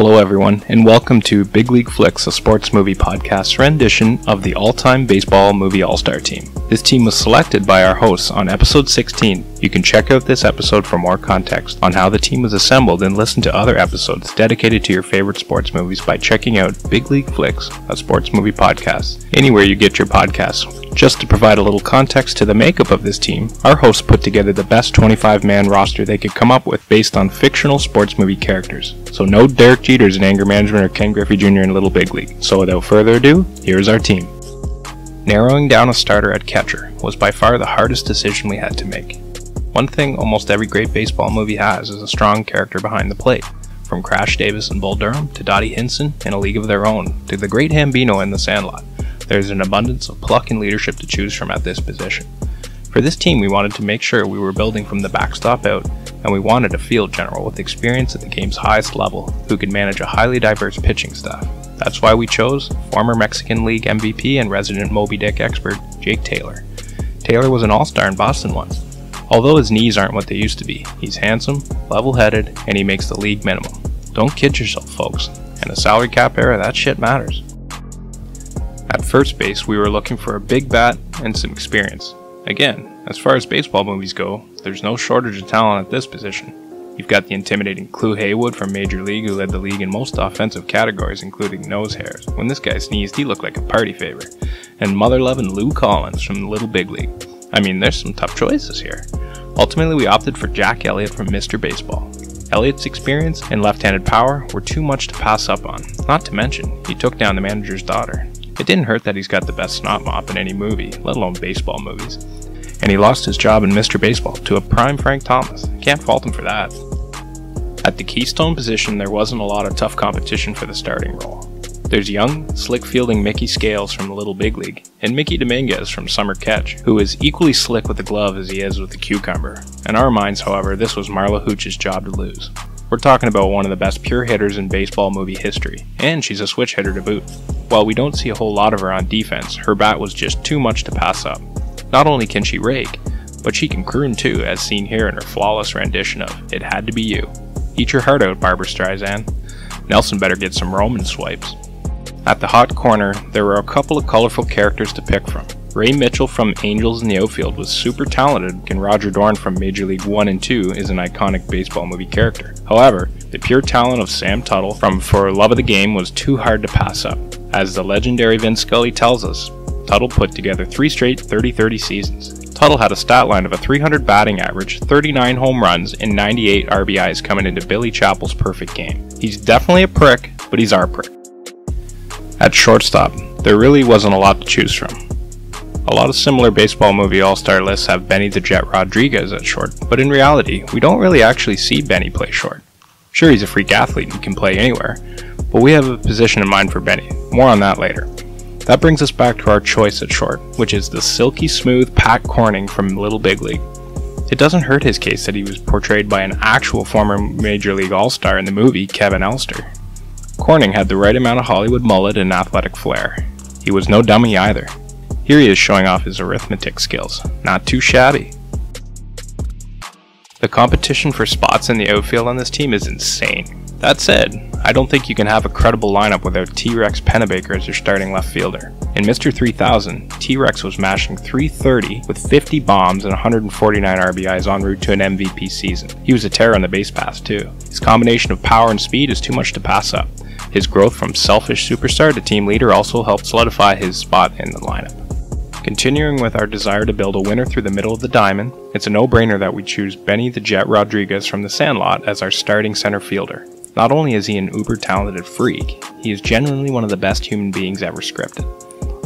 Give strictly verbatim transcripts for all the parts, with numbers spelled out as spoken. Hello everyone, and welcome to Big League Flicks, a sports movie podcast rendition of the all-time baseball movie all-star team. This team was selected by our hosts on episode sixteen. You can check out this episode for more context on how the team was assembled and listen to other episodes dedicated to your favorite sports movies by checking out Big League Flicks, a sports movie podcast, anywhere you get your podcasts. Just to provide a little context to the makeup of this team, our hosts put together the best twenty-five man roster they could come up with based on fictional sports movie characters. So no Derek Jeters in Anger Management or Ken Griffey Junior in Little Big League. So without further ado, here's our team. Narrowing down a starter at catcher was by far the hardest decision we had to make. One thing almost every great baseball movie has is a strong character behind the plate. From Crash Davis and Bull Durham, to Dottie Hinson in A League of Their Own, to the great Hambino in The Sandlot, there's an abundance of pluck and leadership to choose from at this position. For this team, we wanted to make sure we were building from the backstop out, and we wanted a field general with experience at the game's highest level who could manage a highly diverse pitching staff. That's why we chose former Mexican League M V P and resident Moby Dick expert, Jake Taylor. Taylor was an all-star in Boston once. Although his knees aren't what they used to be, he's handsome, level-headed, and he makes the league minimum. Don't kid yourself, folks. In a salary cap era, that shit matters. At first base, we were looking for a big bat and some experience. Again, as far as baseball movies go, there's no shortage of talent at this position. You've got the intimidating Clue Haywood from Major League, who led the league in most offensive categories, including nose hairs. When this guy sneezed, he looked like a party favor. And mother-loving Lou Collins from the Little Big League. I mean, there's some tough choices here. Ultimately, we opted for Jack Elliott from Mister Baseball. Elliott's experience and left-handed power were too much to pass up on. Not to mention, he took down the manager's daughter. It didn't hurt that he's got the best snot mop in any movie, let alone baseball movies. And he lost his job in Mister Baseball to a prime Frank Thomas. Can't fault him for that. At the Keystone position, there wasn't a lot of tough competition for the starting role. There's young, slick-fielding Mickey Scales from the Little Big League, and Mickey Dominguez from Summer Catch, who is equally slick with the glove as he is with the cucumber. In our minds, however, this was Marla Hooch's job to lose. We're talking about one of the best pure hitters in baseball movie history, and she's a switch hitter to boot. While we don't see a whole lot of her on defense, her bat was just too much to pass up. Not only can she rake, but she can croon too, as seen here in her flawless rendition of It Had to Be You. Eat your heart out, Barbara Streisand. Nelson better get some Roman swipes. At the hot corner, there were a couple of colorful characters to pick from. Ray Mitchell from Angels in the Outfield was super talented, and Roger Dorn from Major League one and two is an iconic baseball movie character. However, the pure talent of Sam Tuttle from For Love of the Game was too hard to pass up. As the legendary Vin Scully tells us, Tuttle put together three straight thirty thirty seasons. Tuttle had a stat line of a three hundred batting average, thirty-nine home runs, and ninety-eight R B Is coming into Billy Chapel's perfect game. He's definitely a prick, but he's our prick. At shortstop, there really wasn't a lot to choose from. A lot of similar baseball movie all-star lists have Benny the Jet Rodriguez at short, but in reality, we don't really actually see Benny play short. Sure, he's a freak athlete and can play anywhere, but we have a position in mind for Benny. More on that later. That brings us back to our choice at short, which is the silky smooth Pat Corning from Little Big League. It doesn't hurt his case that he was portrayed by an actual former Major League all-star in the movie, Kevin Elster. Corning had the right amount of Hollywood mullet and athletic flair. He was no dummy either. Here he is showing off his arithmetic skills. Not too shabby. The competition for spots in the outfield on this team is insane. That said, I don't think you can have a credible lineup without T-Rex Pennebaker as your starting left fielder. In Mister three thousand, T-Rex was mashing three thirty with fifty bombs and one hundred forty-nine R B Is en route to an M V P season. He was a terror on the base pass too. His combination of power and speed is too much to pass up. His growth from selfish superstar to team leader also helped solidify his spot in the lineup. Continuing with our desire to build a winner through the middle of the diamond, it's a no-brainer that we choose Benny the Jet Rodriguez from The Sandlot as our starting center fielder. Not only is he an uber-talented freak, he is genuinely one of the best human beings ever scripted.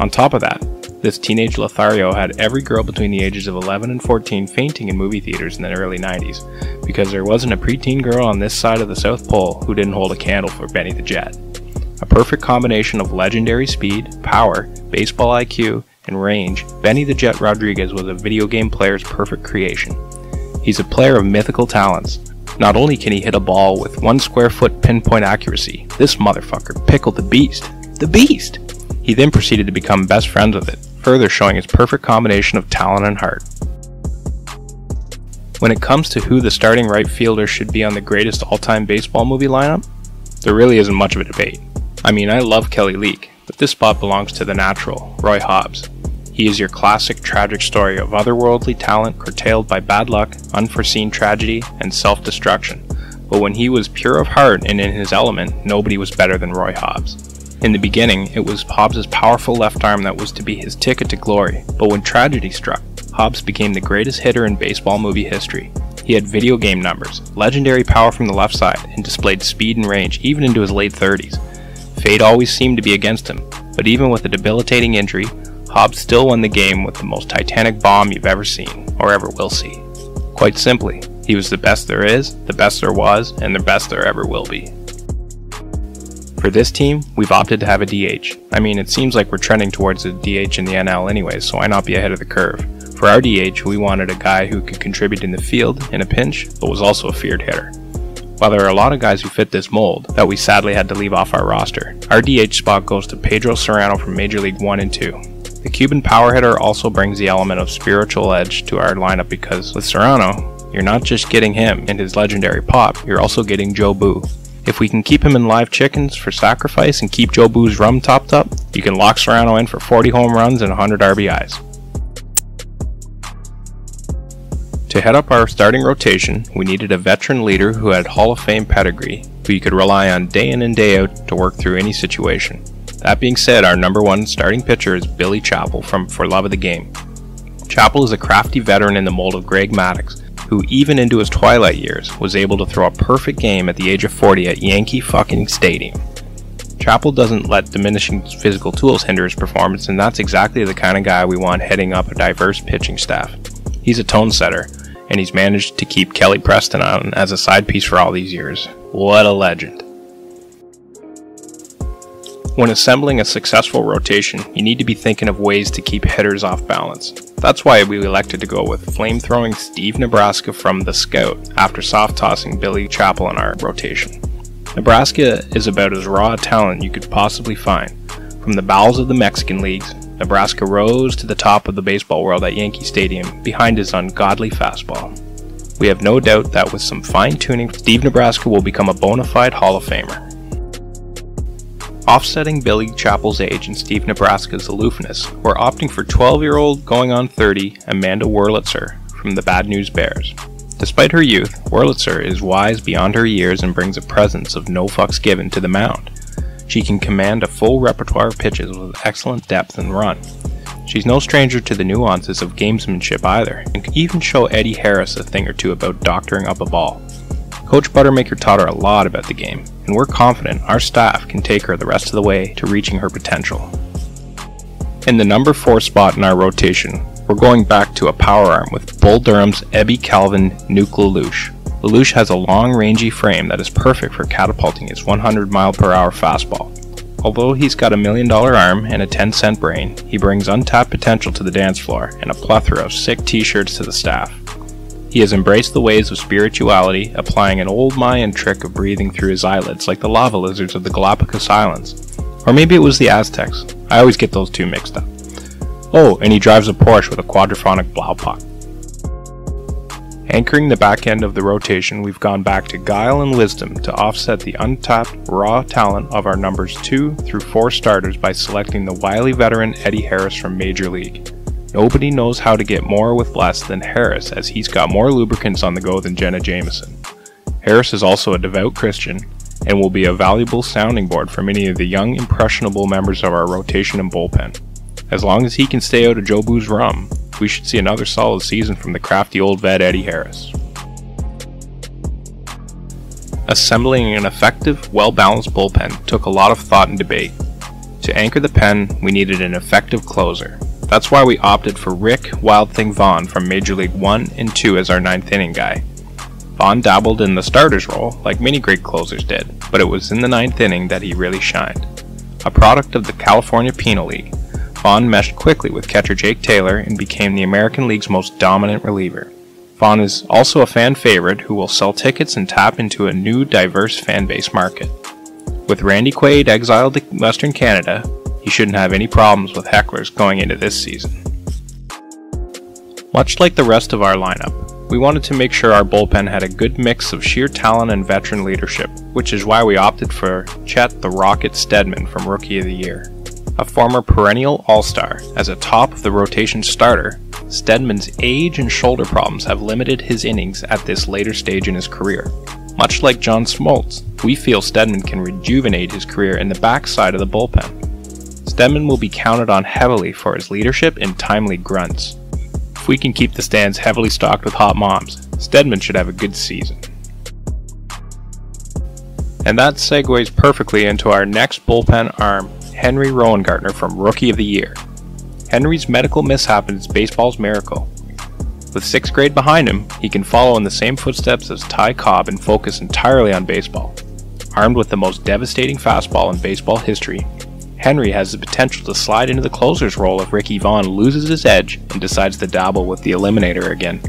On top of that, this teenage Lothario had every girl between the ages of eleven and fourteen fainting in movie theaters in the early nineties, because there wasn't a preteen girl on this side of the South Pole who didn't hold a candle for Benny the Jet. A perfect combination of legendary speed, power, baseball I Q, and range, Benny the Jet Rodriguez was a video game player's perfect creation. He's a player of mythical talents. Not only can he hit a ball with one square foot pinpoint accuracy, this motherfucker pickled the beast. The beast! He then proceeded to become best friends with it, further showing his perfect combination of talent and heart. When it comes to who the starting right fielder should be on the greatest all-time baseball movie lineup, There really isn't much of a debate. I mean, I love Kelly Leak, but this spot belongs to The Natural, Roy Hobbs. He is your classic tragic story of otherworldly talent curtailed by bad luck, unforeseen tragedy, and self-destruction. But when he was pure of heart and in his element, nobody was better than Roy Hobbs. In the beginning, it was Hobbs' powerful left arm that was to be his ticket to glory, but when tragedy struck, Hobbs became the greatest hitter in baseball movie history. He had video game numbers, legendary power from the left side, and displayed speed and range even into his late thirties. Fate always seemed to be against him, but even with a debilitating injury, Hobbs still won the game with the most titanic bomb you've ever seen, or ever will see. Quite simply, he was the best there is, the best there was, and the best there ever will be. For this team, we've opted to have a D H. I mean, it seems like we're trending towards a D H in the N L anyway, so why not be ahead of the curve? For our D H, we wanted a guy who could contribute in the field in a pinch, but was also a feared hitter. While there are a lot of guys who fit this mold that we sadly had to leave off our roster, our D H spot goes to Pedro Serrano from Major League one and two. The Cuban power hitter also brings the element of spiritual edge to our lineup because with Serrano, you're not just getting him and his legendary pop, you're also getting Joe Boo. If we can keep him in live chickens for sacrifice and keep Joe Boo's rum topped up, you can lock Serrano in for forty home runs and one hundred R B Is. To head up our starting rotation, we needed a veteran leader who had Hall of Fame pedigree, who you could rely on day in and day out to work through any situation. That being said, our number one starting pitcher is Billy Chapel from For Love of the Game. Chapel is a crafty veteran in the mold of Greg Maddux, who even into his twilight years was able to throw a perfect game at the age of forty at Yankee fucking Stadium. Chapel doesn't let diminishing physical tools hinder his performance, and that's exactly the kind of guy we want heading up a diverse pitching staff. He's a tone setter, and he's managed to keep Kelly Preston on as a side piece for all these years. What a legend. When assembling a successful rotation, you need to be thinking of ways to keep hitters off balance. That's why we elected to go with flame-throwing Steve Nebraska from The Scout after soft-tossing Billy Chapel in our rotation. Nebraska is about as raw a talent you could possibly find. From the bowels of the Mexican leagues, Nebraska rose to the top of the baseball world at Yankee Stadium behind his ungodly fastball. We have no doubt that with some fine-tuning, Steve Nebraska will become a bona fide Hall of Famer. Offsetting Billy Chapel's age and Steve Nebraska's aloofness, we're opting for twelve-year-old going on thirty Amanda Wurlitzer from the Bad News Bears. Despite her youth, Wurlitzer is wise beyond her years and brings a presence of no fucks given to the mound. She can command a full repertoire of pitches with excellent depth and run. She's no stranger to the nuances of gamesmanship either, and can even show Eddie Harris a thing or two about doctoring up a ball. Coach Buttermaker taught her a lot about the game, and we're confident our staff can take her the rest of the way to reaching her potential. In the number four spot in our rotation, we're going back to a power arm with Bull Durham's Ebby Calvin Nuke Lelouch. Lelouch has a long-rangy frame that is perfect for catapulting his one hundred mile per hour fastball. Although he's got a million-dollar arm and a ten-cent brain, he brings untapped potential to the dance floor and a plethora of sick t-shirts to the staff. He has embraced the ways of spirituality, applying an old Mayan trick of breathing through his eyelids like the lava lizards of the Galapagos Islands. Or maybe it was the Aztecs. I always get those two mixed up. Oh, and he drives a Porsche with a quadraphonic blaupuck. Anchoring the back end of the rotation, we've gone back to guile and wisdom to offset the untapped, raw talent of our numbers two through four starters by selecting the wily veteran Eddie Harris from Major League. Nobody knows how to get more with less than Harris, as he's got more lubricants on the go than Jenna Jameson. Harris is also a devout Christian and will be a valuable sounding board for many of the young, impressionable members of our rotation and bullpen. As long as he can stay out of Joe Boo's rum, we should see another solid season from the crafty old vet Eddie Harris. Assembling an effective, well-balanced bullpen took a lot of thought and debate. To anchor the pen, we needed an effective closer. That's why we opted for Rick Wild Thing Vaughn from Major League one and two as our ninth inning guy. Vaughn dabbled in the starter's role, like many great closers did, but it was in the ninth inning that he really shined. A product of the California Penal League, Vaughn meshed quickly with catcher Jake Taylor and became the American League's most dominant reliever. Vaughn is also a fan favorite who will sell tickets and tap into a new, diverse fanbase market. With Randy Quaid exiled to Western Canada, he shouldn't have any problems with hecklers going into this season. Much like the rest of our lineup, We wanted to make sure our bullpen had a good mix of sheer talent and veteran leadership, which is why we opted for Chet the Rocket Stedman from Rookie of the Year. A former perennial all-star, as a top of the rotation starter, Stedman's age and shoulder problems have limited his innings at this later stage in his career. Much like John Smoltz, we feel Stedman can rejuvenate his career in the backside of the bullpen. Stedman will be counted on heavily for his leadership and timely grunts. If we can keep the stands heavily stocked with hot moms, Stedman should have a good season. And that segues perfectly into our next bullpen arm, Henry Rowengartner from Rookie of the Year. Henry's medical mishap is baseball's miracle. With sixth grade behind him, he can follow in the same footsteps as Ty Cobb and focus entirely on baseball. Armed with the most devastating fastball in baseball history, Henry has the potential to slide into the closer's role if Ricky Vaughn loses his edge and decides to dabble with the eliminator again.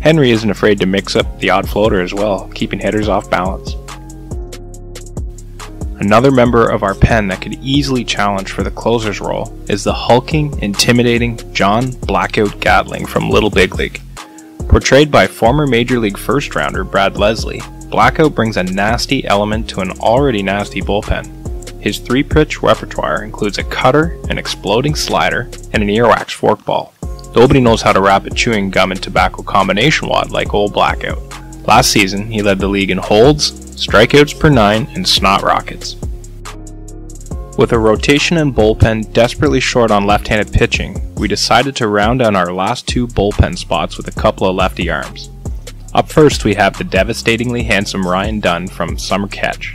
Henry isn't afraid to mix up the odd floater as well, keeping hitters off balance. Another member of our pen that could easily challenge for the closer's role is the hulking, intimidating John Blackout Gatling from Little Big League. Portrayed by former Major League first-rounder Brad Leslie, Blackout brings a nasty element to an already nasty bullpen. His three-pitch repertoire includes a cutter, an exploding slider, and an earwax forkball. Nobody knows how to wrap a chewing gum and tobacco combination wad like old Blackout. Last season, he led the league in holds, strikeouts per nine, and snot rockets. With a rotation and bullpen desperately short on left-handed pitching, we decided to round down our last two bullpen spots with a couple of lefty arms. Up first, we have the devastatingly handsome Ryan Dunn from Summer Catch.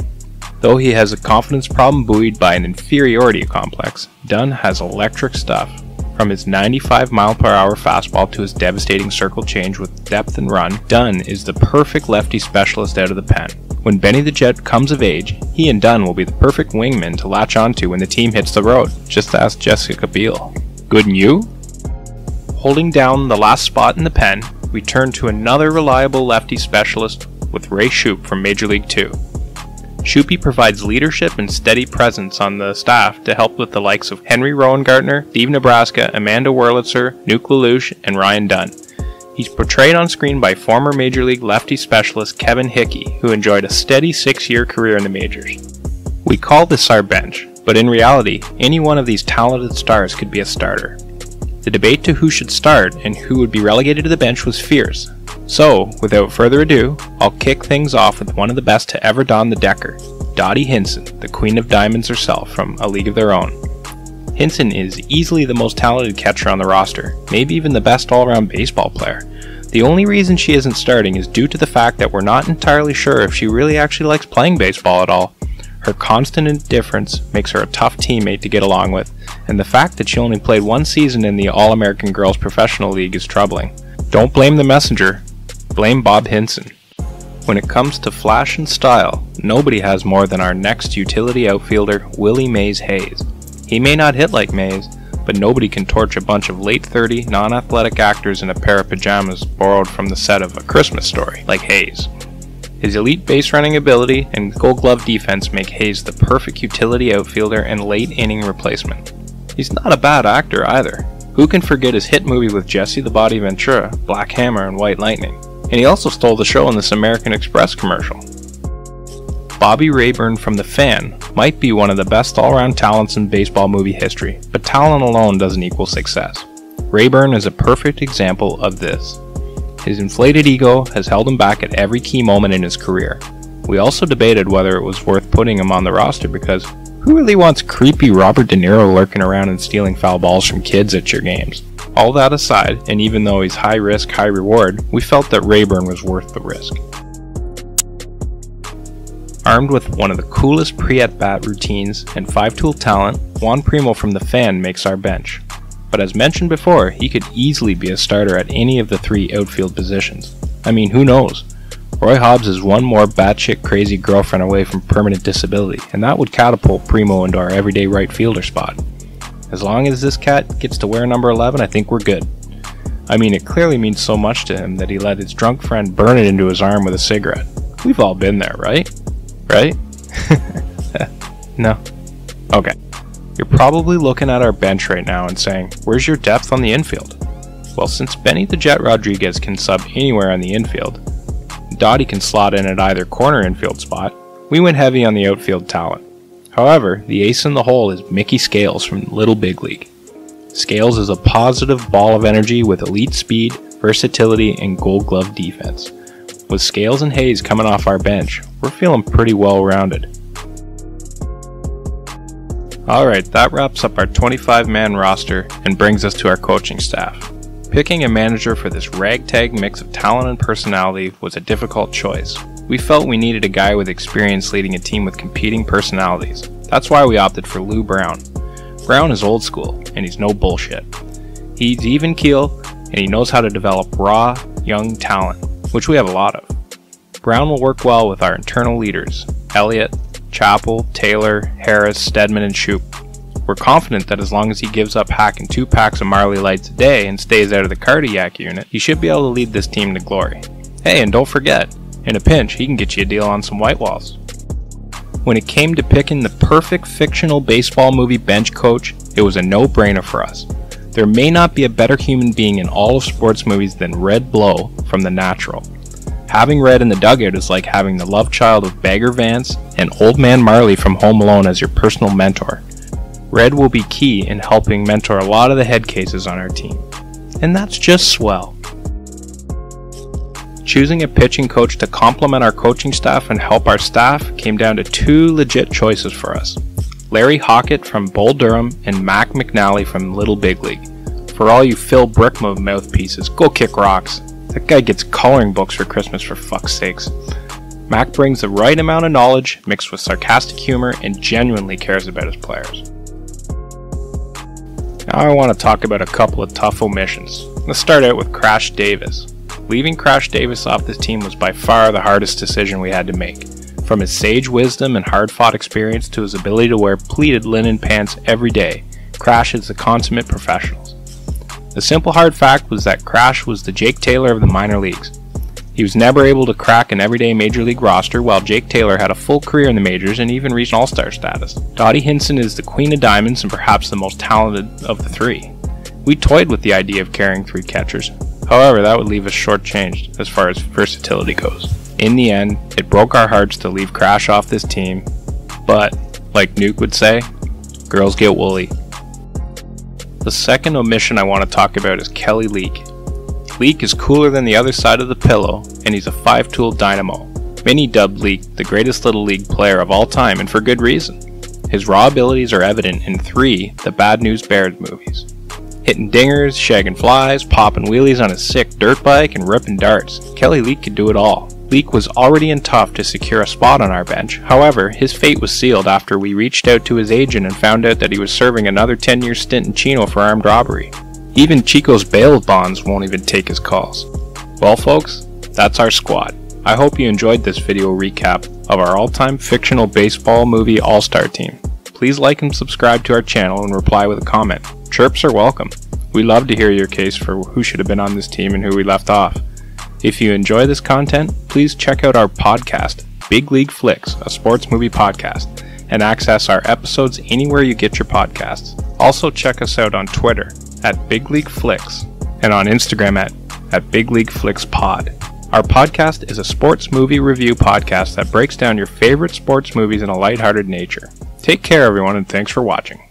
Though he has a confidence problem buoyed by an inferiority complex, Dunn has electric stuff. From his ninety-five mile per hour fastball to his devastating circle change with depth and run, Dunn is the perfect lefty specialist out of the pen. When Benny the Jet comes of age, he and Dunn will be the perfect wingman to latch onto when the team hits the road. Just ask Jessica Biel. Good and you? Holding down the last spot in the pen, we turn to another reliable lefty specialist with Ray Shoup from Major League two. Shoupy provides leadership and steady presence on the staff to help with the likes of Henry Rowengartner, Steve Nebraska, Amanda Wurlitzer, Nuke LaLoosh, and Ryan Dunn. He's portrayed on screen by former Major League lefty specialist Kevin Hickey, who enjoyed a steady six-year career in the majors. We call this our bench, but in reality, any one of these talented stars could be a starter. The debate to who should start and who would be relegated to the bench was fierce. So, without further ado, I'll kick things off with one of the best to ever don the Decker, Dottie Hinson, the Queen of Diamonds herself from A League of Their Own. Hinson is easily the most talented catcher on the roster, maybe even the best all-around baseball player. The only reason she isn't starting is due to the fact that we're not entirely sure if she really actually likes playing baseball at all. Her constant indifference makes her a tough teammate to get along with, and the fact that she only played one season in the All-American Girls Professional League is troubling. Don't blame the messenger, blame Bob Hinson. When it comes to flash and style, nobody has more than our next utility outfielder, Willie Mays Hayes. He may not hit like Mays, but nobody can torch a bunch of late thirties non-athletic actors in a pair of pajamas borrowed from the set of A Christmas Story like Hayes. His elite base running ability and Gold Glove defense make Hayes the perfect utility outfielder and late inning replacement. He's not a bad actor either. Who can forget his hit movie with Jesse the Body Ventura, Black Hammer, and White Lightning? And he also stole the show in this American Express commercial. Bobby Rayburn from The Fan might be one of the best all-around talents in baseball movie history, but talent alone doesn't equal success. Rayburn is a perfect example of this. His inflated ego has held him back at every key moment in his career. We also debated whether it was worth putting him on the roster because who really wants creepy Robert De Niro lurking around and stealing foul balls from kids at your games? All that aside, and even though he's high risk, high reward, we felt that Rayburn was worth the risk. Armed with one of the coolest pre-at-bat routines and five-tool talent, Juan Primo from The Fan makes our bench. But as mentioned before, he could easily be a starter at any of the three outfield positions. I mean, who knows? Roy Hobbs is one more batshit crazy girlfriend away from permanent disability, and that would catapult Primo into our everyday right fielder spot. As long as this cat gets to wear number eleven, I think we're good. I mean, it clearly means so much to him that he let his drunk friend burn it into his arm with a cigarette. We've all been there, right? Right? No. Okay. You're probably looking at our bench right now and saying, where's your depth on the infield? Well, since Benny the Jet Rodriguez can sub anywhere on the infield, Dottie can slot in at either corner infield spot, we went heavy on the outfield talent. However, the ace in the hole is Mickey Scales from Little Big League. Scales is a positive ball of energy with elite speed, versatility, and Gold Glove defense. With Scales and Hayes coming off our bench, we're feeling pretty well-rounded. Alright, that wraps up our twenty-five man roster and brings us to our coaching staff. Picking a manager for this ragtag mix of talent and personality was a difficult choice. We felt we needed a guy with experience leading a team with competing personalities. That's why we opted for Lou Brown. Brown is old school, and he's no bullshit. He's even keel, and he knows how to develop raw, young talent, which we have a lot of. Brown will work well with our internal leaders, Elliott, Chapel, Taylor, Harris, Stedman, and Shoup. We're confident that as long as he gives up hacking two packs of Marley Lights a day and stays out of the cardiac unit, he should be able to lead this team to glory. Hey, and don't forget, in a pinch, he can get you a deal on some white walls. When it came to picking the perfect fictional baseball movie bench coach, it was a no-brainer for us. There may not be a better human being in all of sports movies than Red Blow from The Natural. Having Red in the dugout is like having the love child of Bagger Vance and Old Man Marley from Home Alone as your personal mentor. Red will be key in helping mentor a lot of the head cases on our team. And that's just swell. Choosing a pitching coach to complement our coaching staff and help our staff came down to two legit choices for us. Larry Hockett from Bull Durham and Mac McNally from Little Big League. For all you Phil Brickma mouthpieces, go kick rocks. That guy gets coloring books for Christmas, for fuck's sakes. Mac brings the right amount of knowledge mixed with sarcastic humor and genuinely cares about his players. Now I want to talk about a couple of tough omissions. Let's start out with Crash Davis. Leaving Crash Davis off this team was by far the hardest decision we had to make. From his sage wisdom and hard-fought experience to his ability to wear pleated linen pants every day, Crash is the consummate professional. The simple hard fact was that Crash was the Jake Taylor of the minor leagues. He was never able to crack an everyday major league roster, while Jake Taylor had a full career in the majors and even reached all-star status. Dottie Hinson is the queen of diamonds and perhaps the most talented of the three. We toyed with the idea of carrying three catchers. However, that would leave us shortchanged as far as versatility goes. In the end, it broke our hearts to leave Crash off this team, but, like Nuke would say, girls get woolly. The second omission I want to talk about is Kelly Leak. Leak is cooler than the other side of the pillow, and he's a five-tool dynamo. Many dubbed Leak the greatest Little League player of all time, and for good reason. His raw abilities are evident in three The Bad News Bears movies. Hitting dingers, shagging flies, popping wheelies on his sick dirt bike, and ripping darts, Kelly Leak could do it all. Leak was already in tough to secure a spot on our bench, however, his fate was sealed after we reached out to his agent and found out that he was serving another ten year stint in Chino for armed robbery. Even Chico's bail bonds won't even take his calls. Well folks, that's our squad. I hope you enjoyed this video recap of our all-time fictional baseball movie all-star team. Please like and subscribe to our channel and reply with a comment. Chirps are welcome. We love to hear your case for who should have been on this team and who we left off. If you enjoy this content, please check out our podcast, Big League Flicks, a sports movie podcast, and access our episodes anywhere you get your podcasts. Also check us out on Twitter at Big League Flicks and on Instagram at, at Big League Flicks Pod. Our podcast is a sports movie review podcast that breaks down your favorite sports movies in a lighthearted nature. Take care everyone, and thanks for watching.